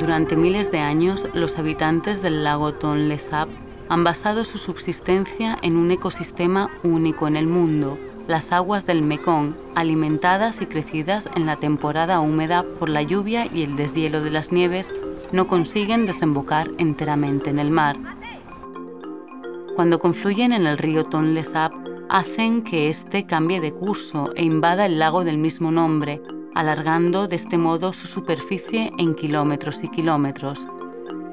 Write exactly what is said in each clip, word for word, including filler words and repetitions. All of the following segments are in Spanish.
Durante miles de años, los habitantes del lago Tonle Sap han basado su subsistencia en un ecosistema único en el mundo, las aguas del Mekong, alimentadas y crecidas en la temporada húmeda por la lluvia y el deshielo de las nieves, no consiguen desembocar enteramente en el mar. Cuando confluyen en el río Tonle Sap, hacen que éste cambie de curso e invada el lago del mismo nombre, alargando de este modo su superficie en kilómetros y kilómetros.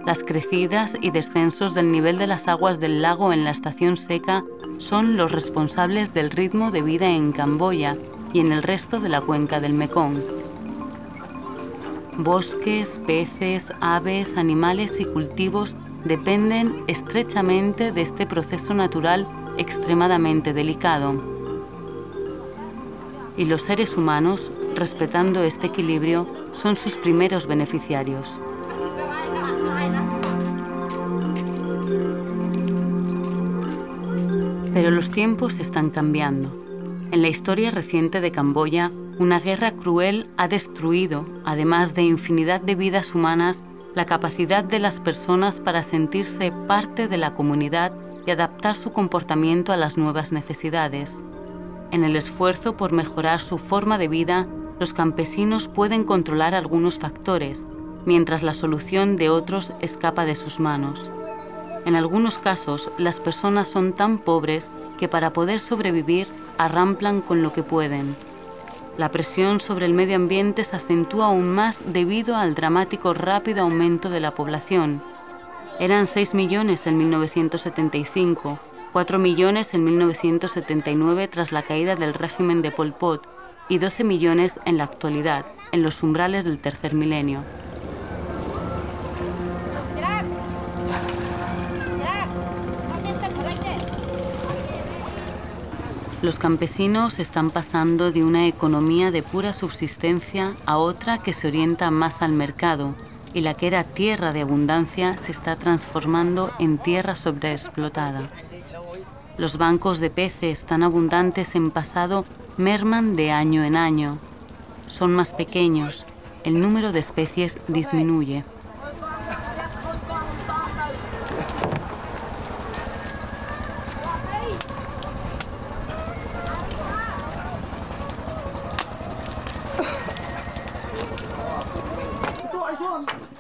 Las crecidas y descensos del nivel de las aguas del lago en la estación seca son los responsables del ritmo de vida en Camboya y en el resto de la cuenca del Mekong. Bosques, peces, aves, animales y cultivos dependen estrechamente de este proceso natural extremadamente delicado. Y los seres humanos, respetando este equilibrio, son sus primeros beneficiarios. Pero los tiempos están cambiando. En la historia reciente de Camboya, una guerra cruel ha destruido, además de infinidad de vidas humanas, la capacidad de las personas para sentirse parte de la comunidad y adaptar su comportamiento a las nuevas necesidades. En el esfuerzo por mejorar su forma de vida, los campesinos pueden controlar algunos factores, mientras la solución de otros escapa de sus manos. En algunos casos, las personas son tan pobres que para poder sobrevivir arramplan con lo que pueden. La presión sobre el medio ambiente se acentúa aún más debido al dramático rápido aumento de la población. Eran seis millones en mil novecientos setenta y cinco. cuatro millones en mil novecientos setenta y nueve tras la caída del régimen de Pol Pot y doce millones en la actualidad, en los umbrales del tercer milenio. Los campesinos están pasando de una economía de pura subsistencia a otra que se orienta más al mercado, y la que era tierra de abundancia se está transformando en tierra sobreexplotada. Los bancos de peces tan abundantes en pasado merman de año en año. Son más pequeños, el número de especies disminuye.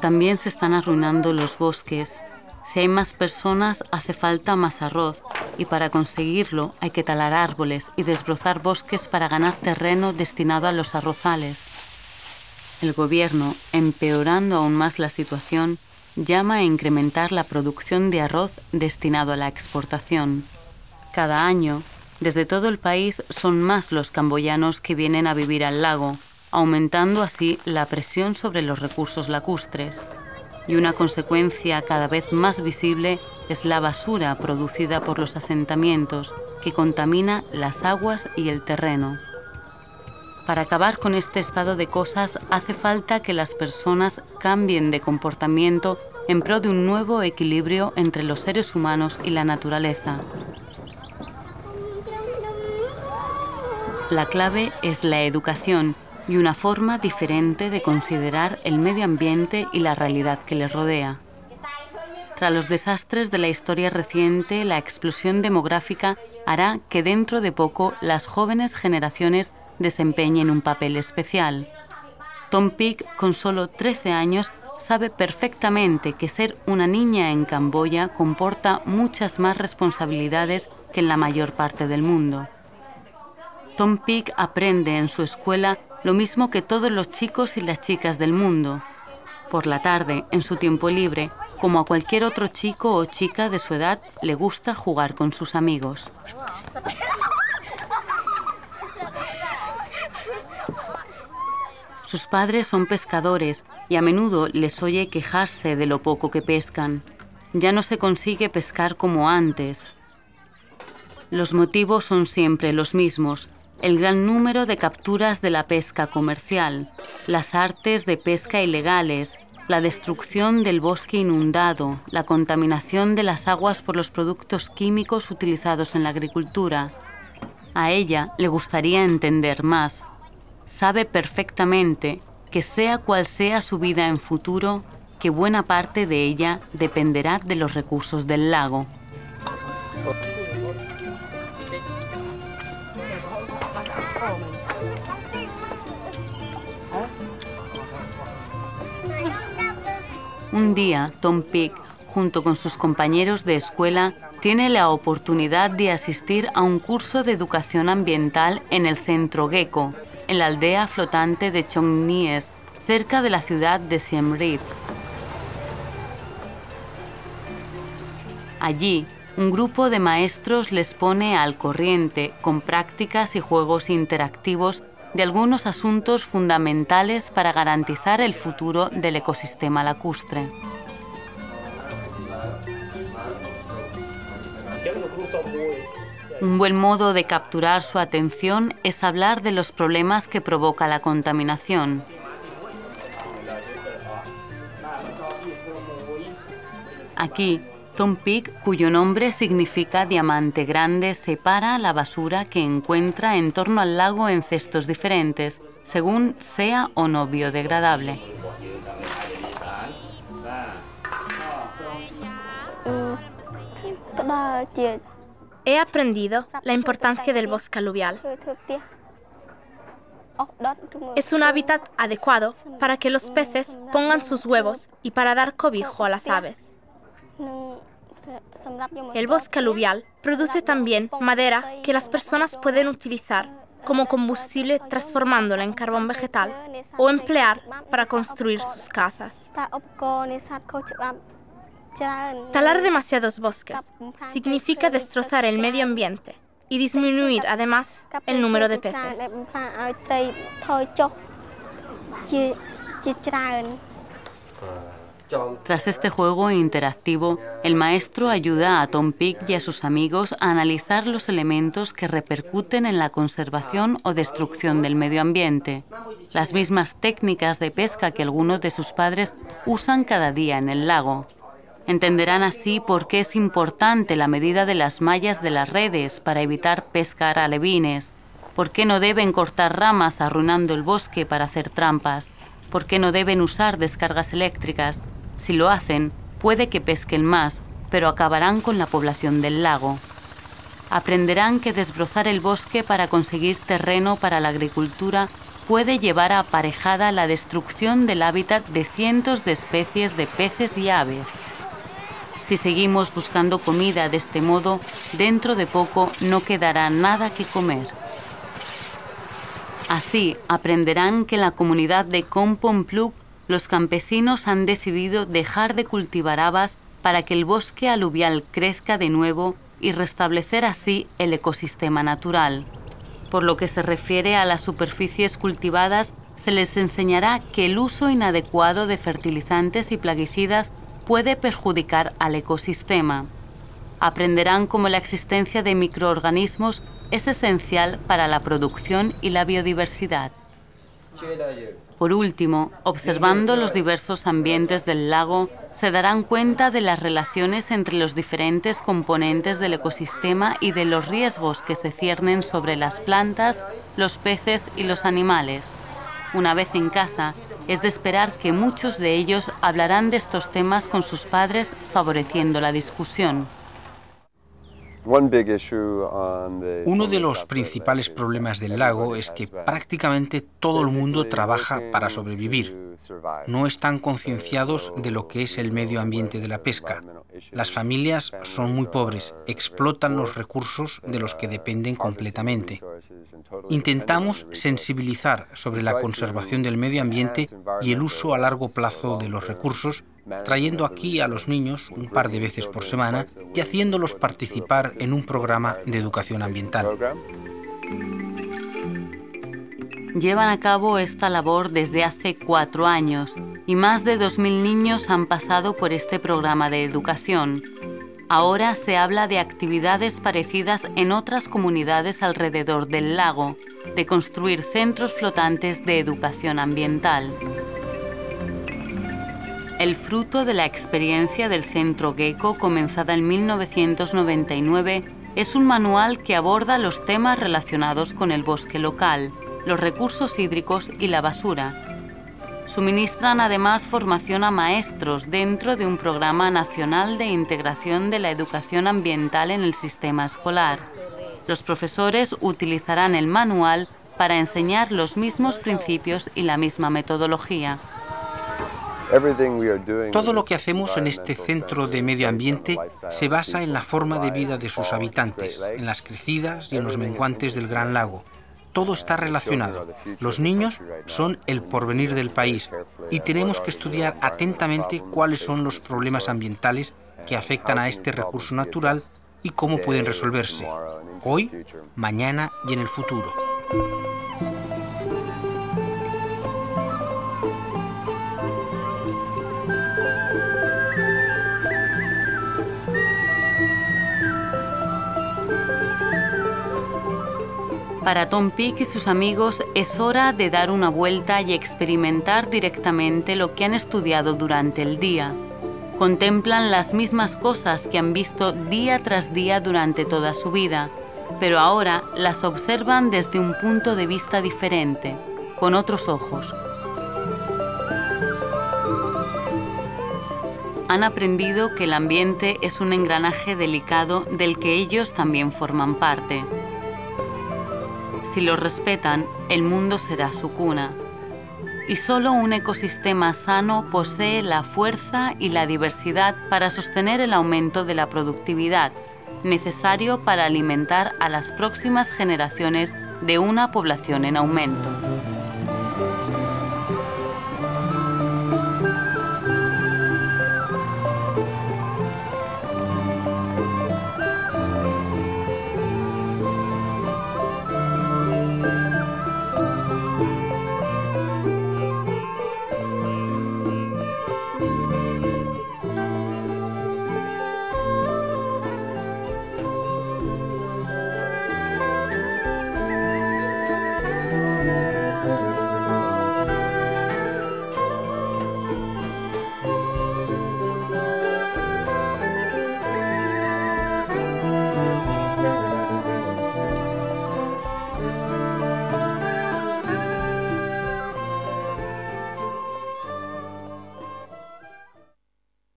También se están arruinando los bosques. Si hay más personas, hace falta más arroz. Y para conseguirlo hay que talar árboles y desbrozar bosques para ganar terreno destinado a los arrozales. El gobierno, empeorando aún más la situación, llama a incrementar la producción de arroz destinado a la exportación. Cada año, desde todo el país, son más los camboyanos que vienen a vivir al lago, aumentando así la presión sobre los recursos lacustres. Y una consecuencia cada vez más visible es la basura producida por los asentamientos, que contamina las aguas y el terreno. Para acabar con este estado de cosas, hace falta que las personas cambien de comportamiento en pro de un nuevo equilibrio entre los seres humanos y la naturaleza. La clave es la educación y una forma diferente de considerar el medio ambiente y la realidad que les rodea. Tras los desastres de la historia reciente, la explosión demográfica hará que dentro de poco las jóvenes generaciones desempeñen un papel especial. Tum Pich, con solo trece años, sabe perfectamente que ser una niña en Camboya comporta muchas más responsabilidades que en la mayor parte del mundo. Tum Pich aprende en su escuela lo mismo que todos los chicos y las chicas del mundo. Por la tarde, en su tiempo libre, como a cualquier otro chico o chica de su edad, le gusta jugar con sus amigos. Sus padres son pescadores y a menudo les oye quejarse de lo poco que pescan. Ya no se consigue pescar como antes. Los motivos son siempre los mismos: el gran número de capturas de la pesca comercial, las artes de pesca ilegales, la destrucción del bosque inundado, la contaminación de las aguas por los productos químicos utilizados en la agricultura. A ella le gustaría entender más. Sabe perfectamente que sea cual sea su vida en futuro, que buena parte de ella dependerá de los recursos del lago. Un día, Tum Pich, junto con sus compañeros de escuela, tiene la oportunidad de asistir a un curso de educación ambiental en el centro Gecko, en la aldea flotante de Chongnies, cerca de la ciudad de Siem Reap. Allí, un grupo de maestros les pone al corriente con prácticas y juegos interactivos de algunos asuntos fundamentales para garantizar el futuro del ecosistema lacustre. Un buen modo de capturar su atención es hablar de los problemas que provoca la contaminación. Aquí, Tum Pich, cuyo nombre significa diamante grande, separa la basura que encuentra en torno al lago en cestos diferentes, según sea o no biodegradable. He aprendido la importancia del bosque aluvial. Es un hábitat adecuado para que los peces pongan sus huevos y para dar cobijo a las aves. El bosque aluvial produce también madera que las personas pueden utilizar como combustible, transformándola en carbón vegetal o emplear para construir sus casas. Talar demasiados bosques significa destrozar el medio ambiente y disminuir además el número de peces. Tras este juego interactivo, el maestro ayuda a Tum Pich y a sus amigos a analizar los elementos que repercuten en la conservación o destrucción del medio ambiente, las mismas técnicas de pesca que algunos de sus padres usan cada día en el lago. Entenderán así por qué es importante la medida de las mallas de las redes para evitar pescar alevines, por qué no deben cortar ramas arruinando el bosque para hacer trampas, por qué no deben usar descargas eléctricas. Si lo hacen, puede que pesquen más, pero acabarán con la población del lago. Aprenderán que desbrozar el bosque para conseguir terreno para la agricultura puede llevar a aparejada la destrucción del hábitat de cientos de especies de peces y aves. Si seguimos buscando comida de este modo, dentro de poco no quedará nada que comer. Así aprenderán que en la comunidad de Kompon Plug los campesinos han decidido dejar de cultivar habas para que el bosque aluvial crezca de nuevo y restablecer así el ecosistema natural. Por lo que se refiere a las superficies cultivadas, se les enseñará que el uso inadecuado de fertilizantes y plaguicidas puede perjudicar al ecosistema. Aprenderán cómo la existencia de microorganismos es esencial para la producción y la biodiversidad. Por último, observando los diversos ambientes del lago, se darán cuenta de las relaciones entre los diferentes componentes del ecosistema y de los riesgos que se ciernen sobre las plantas, los peces y los animales. Una vez en casa, es de esperar que muchos de ellos hablarán de estos temas con sus padres, favoreciendo la discusión. Uno de los principales problemas del lago es que prácticamente todo el mundo trabaja para sobrevivir. No están concienciados de lo que es el medio ambiente de la pesca. Las familias son muy pobres, explotan los recursos de los que dependen completamente. Intentamos sensibilizar sobre la conservación del medio ambiente y el uso a largo plazo de los recursos, trayendo aquí a los niños un par de veces por semana y haciéndolos participar en un programa de educación ambiental. llevan a cabo esta labor desde hace cuatro años y más de dos mil niños han pasado por este programa de educación. Ahora se habla de actividades parecidas en otras comunidades alrededor del lago, de construir centros flotantes de educación ambiental. El fruto de la experiencia del Centro Gecko, comenzada en mil novecientos noventa y nueve, es un manual que aborda los temas relacionados con el bosque local, los recursos hídricos y la basura. Suministran además formación a maestros dentro de un programa nacional de integración de la educación ambiental en el sistema escolar. Los profesores utilizarán el manual para enseñar los mismos principios y la misma metodología. Todo lo que hacemos en este centro de medio ambiente se basa en la forma de vida de sus habitantes, en las crecidas y en los menguantes del Gran Lago. Todo está relacionado. Los niños son el porvenir del país y tenemos que estudiar atentamente cuáles son los problemas ambientales que afectan a este recurso natural y cómo pueden resolverse, hoy, mañana y en el futuro. Para Tum Pich y sus amigos es hora de dar una vuelta y experimentar directamente lo que han estudiado durante el día. Contemplan las mismas cosas que han visto día tras día durante toda su vida, pero ahora las observan desde un punto de vista diferente, con otros ojos. Han aprendido que el ambiente es un engranaje delicado del que ellos también forman parte. Si los respetan, el mundo será su cuna. Y solo un ecosistema sano posee la fuerza y la diversidad para sostener el aumento de la productividad, necesario para alimentar a las próximas generaciones de una población en aumento.